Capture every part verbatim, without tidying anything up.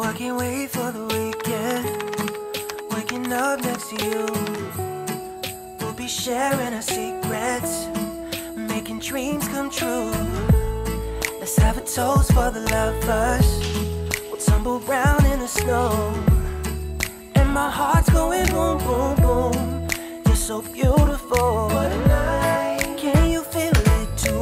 Oh, I can't wait for the weekend. Waking up next to you. We'll be sharing our secrets, making dreams come true. Let's have a toast for the lovers. We'll tumble round in the snow. And my heart's going boom, boom, boom. You're so beautiful. What a night. Can you feel it too?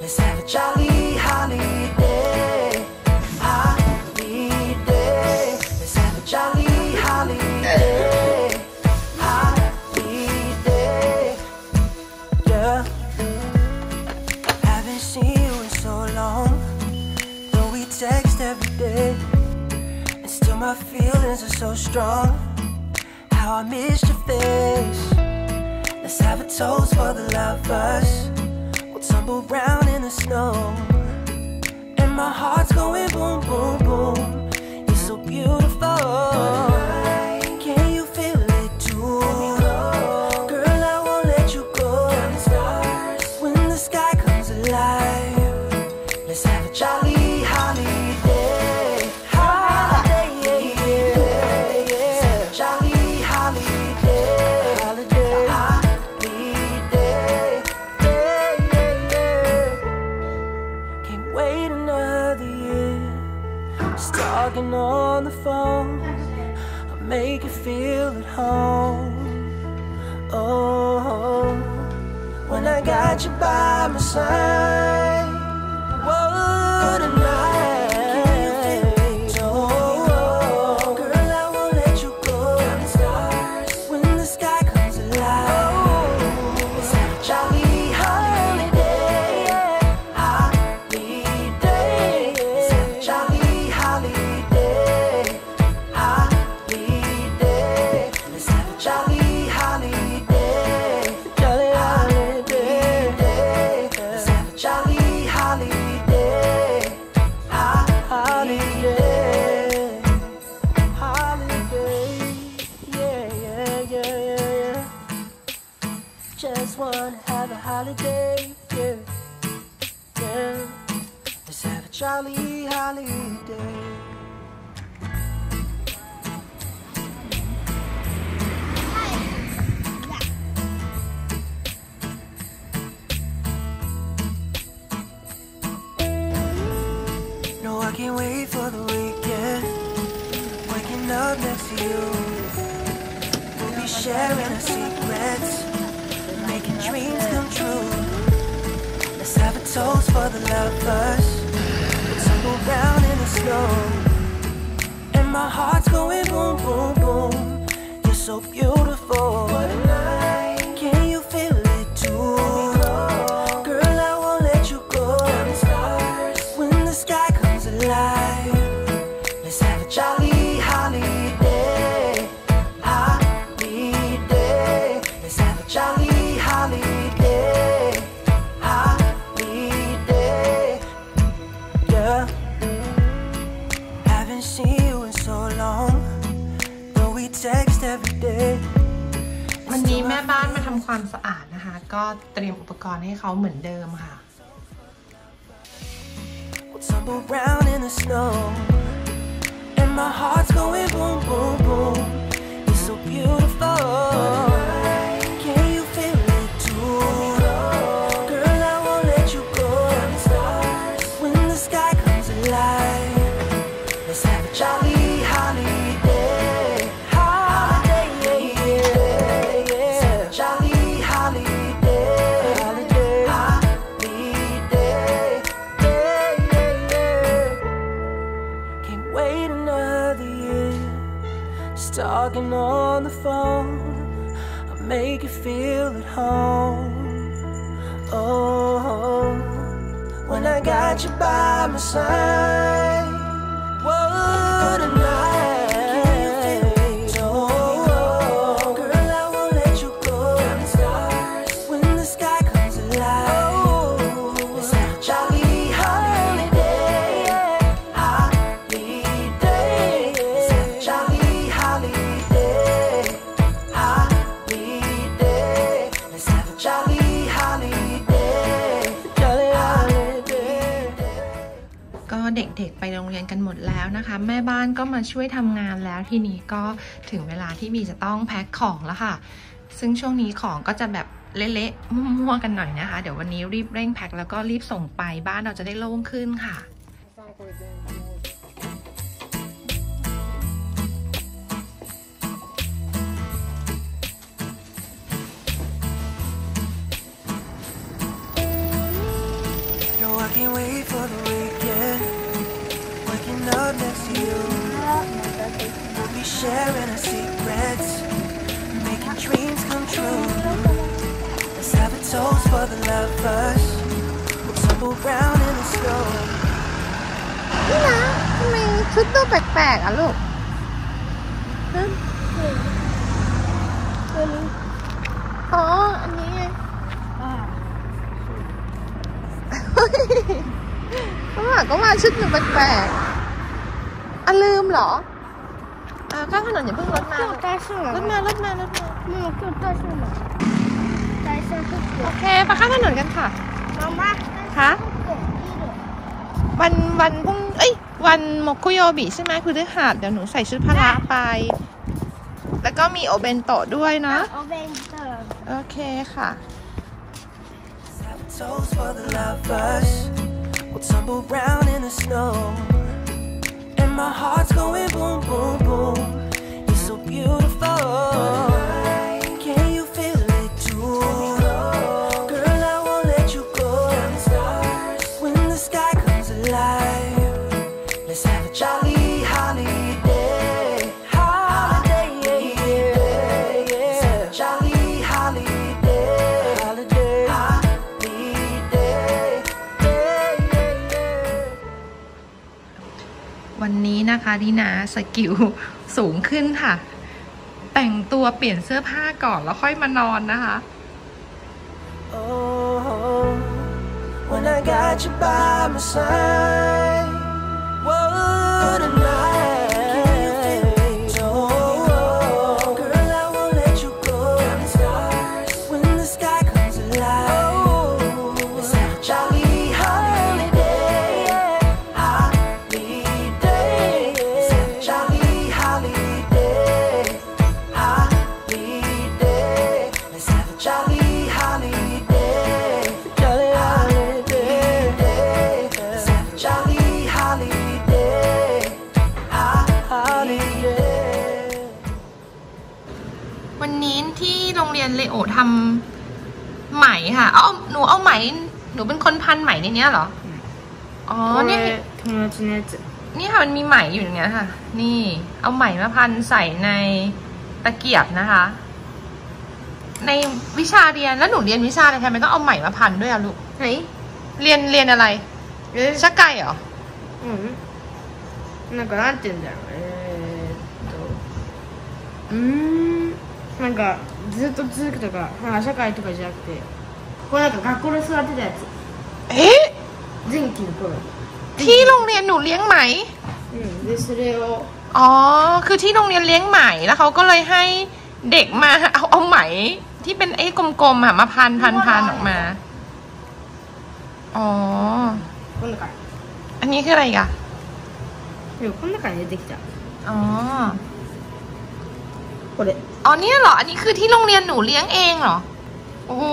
Let's have a jolly holiday, holiday. Let's have a jolly holiday, holiday. Yeah. Haven't seen you in so long, though we text every day, and still my feelings are so strong. How I missed your face. Let's have a toast for the lovers. Tumble round in the snow. And my heart's going boom, boom, boom. You're so beautiful. Can you feel it too? Girl, I won't let you go. When the sky comes alive, let's have a jolly holiday. Holiday, yeah, yeah. Let's have a jolly holiday. Holiday, holiday. Wait another year, just talking on the phone. I'll make you feel at home. Oh, when I got you by my side, what a night. Can you feel it? Oh, girl, I won't let you go. When the sky comes alive, let's have a jolly holiday. Just wanna have a holiday, yeah, yeah. Let's have a jolly holiday. No, I can't wait for the weekend. Waking up next to you. We'll be sharing our secrets, making dreams come true. Let's have a toast for the lovers. We'll tumble round in the snow. And my heart's going boom, boom, boom. You're so beautiful. What a night. Can you feel it too? Girl, I won't let you go. When the sky comes alive, let's have a jolly holiday. Holiday. Let's have a jolly holiday, holiday, yeah. Haven't seen you in so long, though we text every day. วันนี้แม่บ้านมาทำความสะอาดนะคะก็เตรียมอุปกรณ์ให้เขาเหมือนเดิมค่ะ We'll tumble round in the snow, and my heart's going boom, boom, boom. You're so beautiful. Talking on the phone, I'll make you feel at home. Oh, when I got you by my side, what a night. Oh, girl, I won't let you go. When the sky comes alive, let's have a jolly holiday, holiday. Let's have a jolly. Holiday, holiday, let's have a jolly holiday. เด็กๆไปโรงเรียนกันหมดแล้วนะคะแม่บ้านก็มาช่วยทำงานแล้วทีนี้ก็ถึงเวลาที่บีจะต้องแพ็คของแล้วค่ะซึ่งช่วงนี้ของก็จะแบบเละๆมั่วๆกันหน่อยนะคะเดี๋ยววันนี้รีบเร่งแพ็คแล้วก็รีบส่งไปบ้านเราจะได้โล่งขึ้นค่ะSharing our secrets, making dreams come true. Let's have a toast for the lovers. We'll tumble round in the snow. นี่นะทำไมชุดดูแปลกๆอ่ะลูกฮะอ๋ออันนี้ไงก็มาก็มาชุดดูแปลกๆอ่ะลืมเหรอข้างถนนอย่าเพิ่งรถมารถมารถมารถมาไม่เกิดใจสั่นหรอใจสั่นทุกคนโอเคไปข้างถนนกันค่ะมามาค่ะวันวันพรุ่งเอ้ยวันโมกุโยบิใช่ไหมคือได้หาดเดี๋ยวหนูใส่ชุดพละไปแล้วก็มีโอเบนโตะด้วยนะโอเบนโตะโอเคค่ะMy heart's going boom, boom, boom. You're so beautiful. Can you feel it too? Girl, I won't let you go. When the sky comes alive, let's have a jolly holiday. Holiday, let's have a jolly holiday. Holiday, holiday. วันนี้นะคะดีนาสกิลสูงขึ้นค่ะแต่งตัวเปลี่ยนเสื้อผ้าก่อนแล้วค่อยมานอนนะคะโอ้ทำไหมค่ะเอาหนูเอาไหมหนูเป็นคนพันไหมในนี้เหรออ๋อเนี่ยนี่ค่ะมันมีไหมอยู่อย่างเงี้ยค่ะนี่เอาไหมมาพันใส่ในตะเกียบนะคะในวิชาเรียนแล้วหนูเรียนวิชาอะไรทำไมต้องเอาไหมมาพันด้วยอะลูกไหนเรียนเรียนอะไรเรียนชักไก่เหรออืมนั่นก็น่าเจ๋งจังอืมนั่นก็ずっと続くとか、まあ、社会とかじゃなくてこれなんか学校で育てたやつえ前期の頃ที่โรงเรียนหนูเลี้ยงไหมอืมでそれをอ๋อคือที่โรงเรียนเลี้ยงไหมแล้วเขาก็เลยให้เด็กมาเอาเอาไหมที่เป็นไอ้กลมๆอะมาพันพันพันออกมาอ๋ออันนี้คืออะไรกะเดี๋ยวこんな感じでできたอ๋อこれอ๋อเนี่ยเหรออันนี้คือที่โรงเรียนหนูเลี้ยงเองเหรอโอ้โห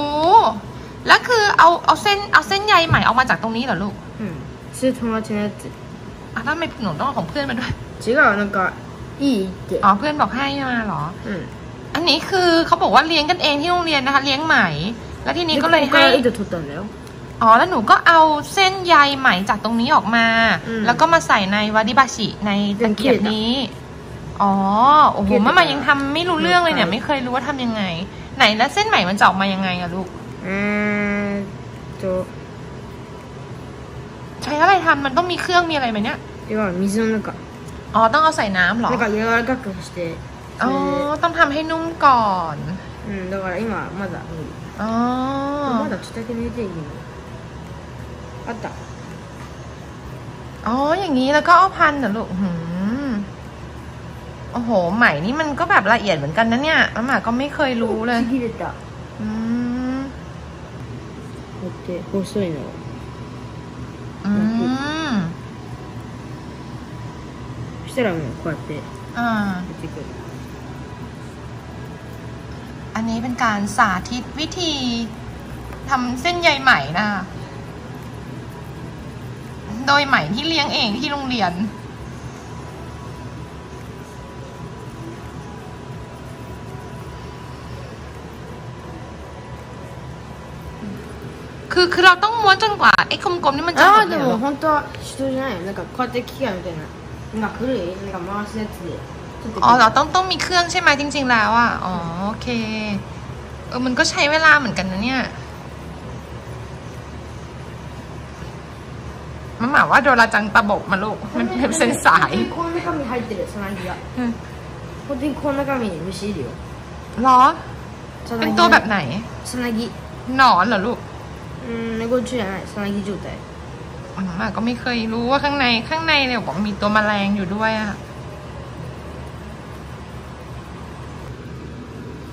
แล้วคือเอาเอาเส้นเอาเส้นใยใหม่เอามาจากตรงนี้เหรอลูกอืมชื่อธรรมชาติอ่ะทำไมหนูต้องเอาของเพื่อนมาด้วยจริงเหรอนั่นก็อีเก๋อ๋อเพื่อนบอกให้มาเหรออืมอันนี้คือเขาบอกว่าเลี้ยงกันเองที่โรงเรียนนะคะเลี้ยงไหมแล้วทีนี้ก็เลยให้อ๋อแล้วหนูก็เอาเส้นใยใหม่จากตรงนี้ออกมาแล้วก็มาใส่ในวาดิบาชิในตะเกียบนี้อ๋อโอ้โหแม่มายังทำไม่รู้เรื่องเลยเนี่ยไม่เคยรู้ว่าทำยังไงไหนแล้วเส้นไหมมันจะออกมายังไงอะลูกอืมจะใช้อะไรทำมันต้องมีเครื่องมีอะไรไหมเนี่ยเดี๋ยวมีซุ่มแล้วก็อ๋อต้องเอาใส่น้ำเหรอแล้วก็เยอะแล้วก็เกลือสเตย์อ๋อต้องทำให้นุ่มก่อนอืมดังนั้น今まだอ๋อまだちょっとだけ見ていいのあったอ๋ออย่างนี้แล้วก็เอาพันเหรอลูกโอ้โหไหมนี่มันก็แบบละเอียดเหมือนกันนะเนี่ยแล้วหมาก็ไม่เคยรู้เลยอืมโอเคโอ้สวยเนอะอืมしたらもうこうやって出てくる。อันนี้เป็นการสาธิตวิธีทำเส้นใยไหมนะโดยไหมที่เลี้ยงเองที่โรงเรียนคือคือเราต้องม้วนจนกว่าไอ้กลมๆนี่มันจะหมดเลยเหรอ本当は人じゃないよ。なんかこうやって機械みたいななんか古いなんか回すやつで。อ๋อเราต้องต้องมีเครื่องใช่ไหมจริงๆแล้วอ่ะอ๋อโอเคเออมันก็ใช้เวลาเหมือนกันนะเนี่ยมันหมายว่าโดราจังตะบกมาลูกมันเป็นเส้นสายโค้งแล้วก็มีไฮเดรสไลด์อ่ะโค้งโค้งแล้วก็มีมิชิเดียวหรอเป็นตัวแบบไหนสนากิหนอนเหรอลูกอืมในกุญแจไหนสนากิจุดไหนหมาก็ไม่เคยรู้ว่าข้างในข้างในเนี่ยบอกมีตัวแมลงอยู่ด้วยอ่ะ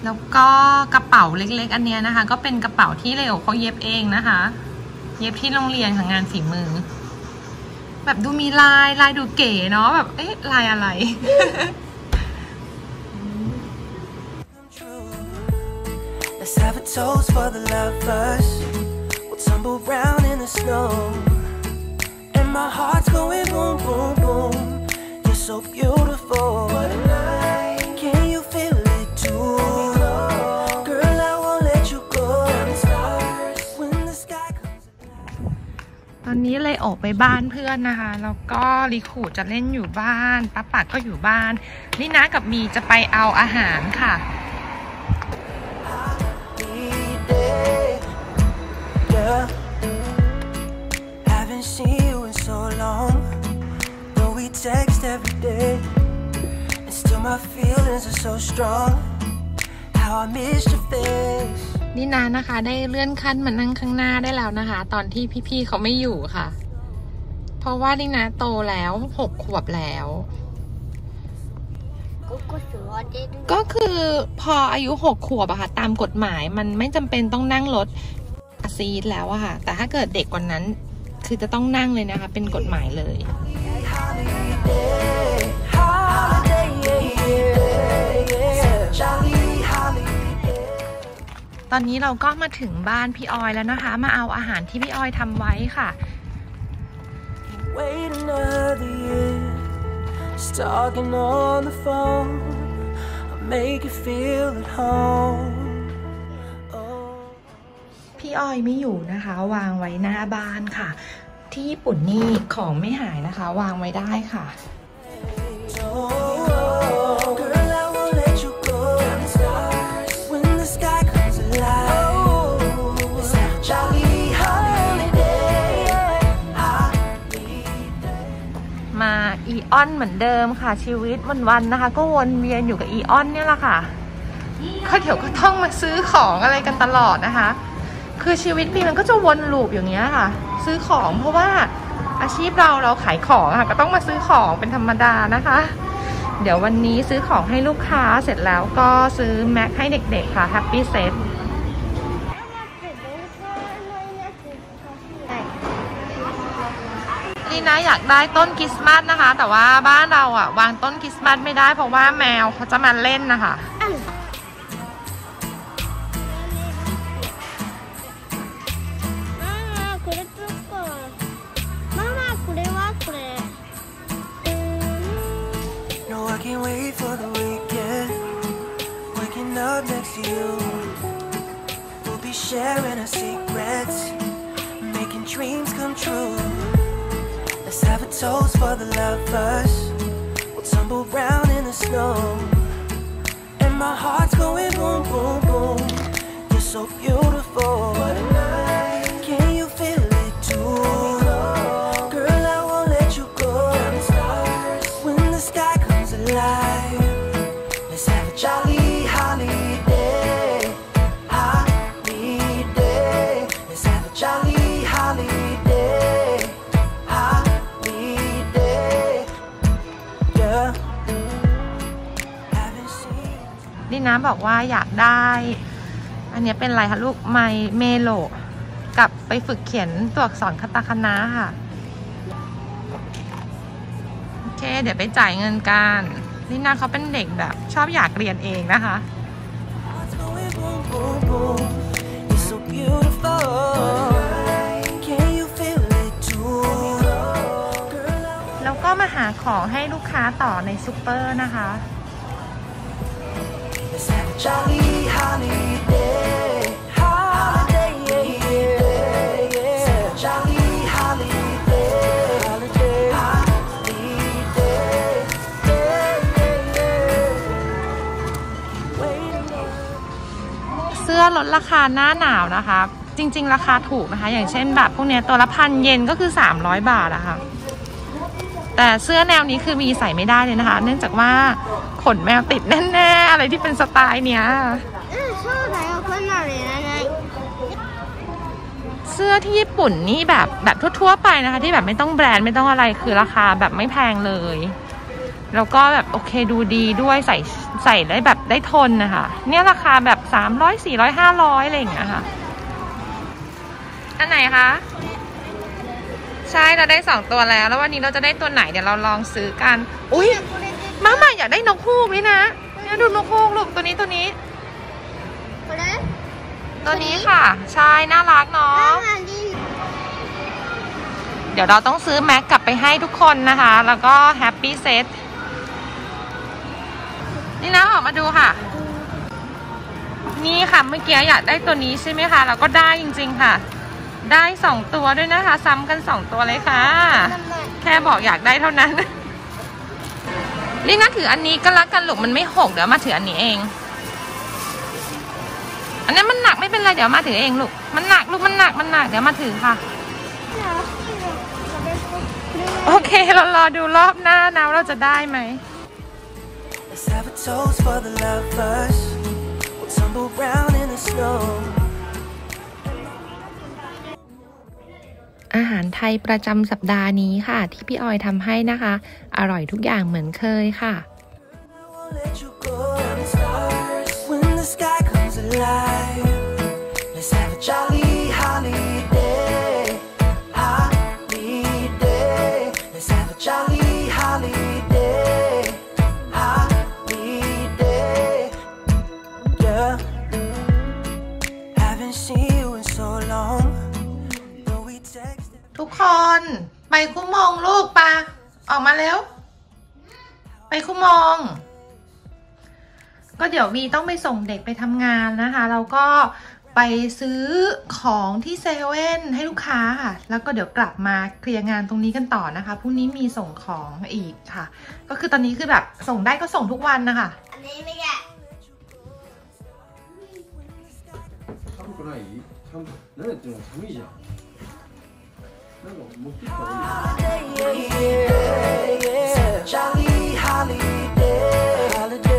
แล้วก็กระเป๋าเล็กๆอันเนี้ยนะคะก็เป็นกระเป๋าที่เลโอเขาเย็บเองนะคะเย็บที่โรงเรียนของงานฝีมือแบบดูมีลายลายดูเก๋เนาะแบบเอ๊ะลายอะไร ตอนนี้เลยออกไปบ้านเพื่อนนะคะแล้วก็ลิคูจะเล่นอยู่บ้านป้าปักก็อยู่บ้านนี่นะกับมีจะไปเอาอาหารค่ะนี่นานะคะได้เลื่อนขั้นมานั่งข้างหน้าได้แล้วนะคะตอนที่พี่ๆเขาไม่อยู่ค่ะเพราะว่านี่นาโตแล้วหกขวบแล้วก็คือพออายุหกขวบอะค่ะตามกฎหมายมันไม่จำเป็นต้องนั่งรถซีทแล้วอะค่ะแต่ถ้าเกิดเด็กกว่านั้นคือจะต้องนั่งเลยนะคะเป็นกฎหมายเลยตอนนี้เราก็มาถึงบ้านพี่ออยแล้วนะคะมาเอาอาหารที่พี่ออยทำไว้ค่ะพี่ออยไม่อยู่นะคะวางไว้หน้าบ้านค่ะที่ญี่ปุ่นนี่ของไม่หายนะคะวางไว้ได้ค่ะมาอีออนเหมือนเดิมค่ะชีวิตวันๆนะคะก็วนเวียนอยู่กับอีออนเนี่ยแหละค่ะก็เดี๋ยวก็ต้องมาซื้อของอะไรกันตลอดนะคะคือชีวิตมีมันก็จะวนลูปอย่างเงี้ยค่ะซื้อของเพราะว่าอาชีพเราเราขายของค่ะก็ต้องมาซื้อของเป็นธรรมดานะคะเดี๋ยววันนี้ซื้อของให้ลูกค้าเสร็จแล้วก็ซื้อแม็กให้เด็กๆค่ะแฮปปี้เซตนี่นะอยากได้ต้นคริสต์มาสนะคะแต่ว่าบ้านเราอ่ะวางต้นคริสต์มาสไม่ได้เพราะว่าแมวเขาจะมาเล่นนะคะSouls for the lovers will tumble round in the snow and my heart's going boom boom boom you're so beautiful what a night can you feel it too girl I won't let you go when the sky comes alive let's have a jolly holiday holiday let's have a jolly holidayนี่นะบอกว่าอยากได้อันนี้เป็นอะไรคะลูกไมเมโลกับไปฝึกเขียนตัวอักษรคาตาคานะค่ะ เคเดี๋ยวไปจ่ายเงินกันลิน่าเขาเป็นเด็กแบบชอบอยากเรียนเองนะคะแล้วก็มาหาของให้ลูกค้าต่อในซุปเปอร์นะคะเสื้อลดราคาหน้าหนาวนะคะจริงๆราคาถูกนะคะอย่างเช่นแบบพวกเนี้ยตัวละพันเยนก็คือสามร้อยบาทนะคะแต่เสื้อแนวนี้คือมีใส่ไม่ได้เลยนะคะเนื่องจากว่าขนแมวติดแน่ๆอะไรที่เป็นสไตล์เนี้ยเสื้อที่ญี่ปุ่นนี่แบบแบบทั่วๆไปนะคะที่แบบไม่ต้องแบรนด์ไม่ต้องอะไรคือราคาแบบไม่แพงเลยแล้วก็แบบโอเคดูดีด้วยใส่ใส่ได้แบบได้ทนนะคะเนี่ยราคาแบบสามร้อยสี่ร้อยห้าร้อยอะไรอย่างเงี้ยค่ะอันไหนคะใช่เราได้สองตัวแล้วแล้ววันนี้เราจะได้ตัวไหนเดี๋ยวเราลองซื้อกันอุ้ยมาใหม่อยากได้นกฮูกนี่นะเนี่ยดูนกฮูกลูกตัวนี้ตัวนี้ตัวนี้ค่ะใช่น่ารักเนาะเดี๋ยวเราต้องซื้อแม็กกลับไปให้ทุกคนนะคะแล้วก็แฮปปี้เซตนี่นะออกมาดูค่ะนี่ค่ะเมื่อกี้อยากได้ตัวนี้ใช่ไหมคะเราก็ได้จริงๆค่ะได้สองตัวด้วยนะคะซ้ำกันสองตัวเลยค่ะแค่บอกอยากได้เท่านั้นนี่นะถืออันนี้ก็รักกันหลุกมันไม่หกเดี๋ยวมาถืออันนี้เองอันนั้นมันหนักไม่เป็นไรเดี๋ยวมาถือเองลูกมันหนักลูกมันหนักมันหนักเดี๋ยวมาถือค่ะโอเคเรารอดูรอบหน้านะเราจะได้ไหมอาหารไทยประจำสัปดาห์นี้ค่ะที่พี่ออยทำให้นะคะอร่อยทุกอย่างเหมือนเคยค่ะทุกคนไปคุมองลูกปะออกมาแล้วไปคุมองก็เดี๋ยววีต้องไปส่งเด็กไปทำงานนะคะเราก็ไปซื้อของที่เซเว่นให้ลูกค้าค่ะแล้วก็เดี๋ยวกลับมาเคลียร์งานตรงนี้กันต่อนะคะพรุ่งนี้มีส่งของอีกค่ะก็คือตอนนี้คือแบบส่งได้ก็ส่งทุกวันนะคะอันนี้ไม่ได้ระหว่างที่เด็กๆเ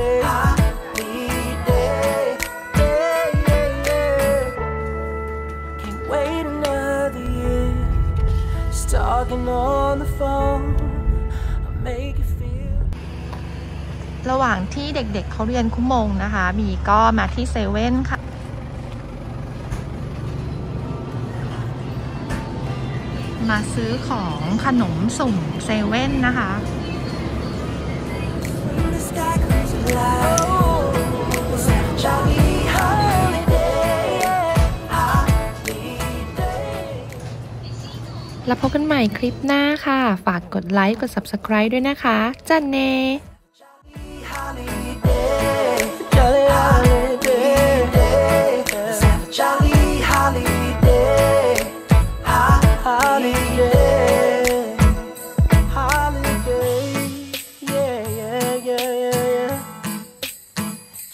ขาเรียนคุมงนะคะมีก็มาที่เซเว่นค่ะมาซื้อของขนมสุ่มเซเว่นนะคะแล้วพบกันใหม่คลิปหน้าค่ะฝากกดไลค์กด ซับสไครบ์ ด้วยนะคะจันเน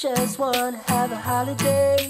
Just wanna have a holiday.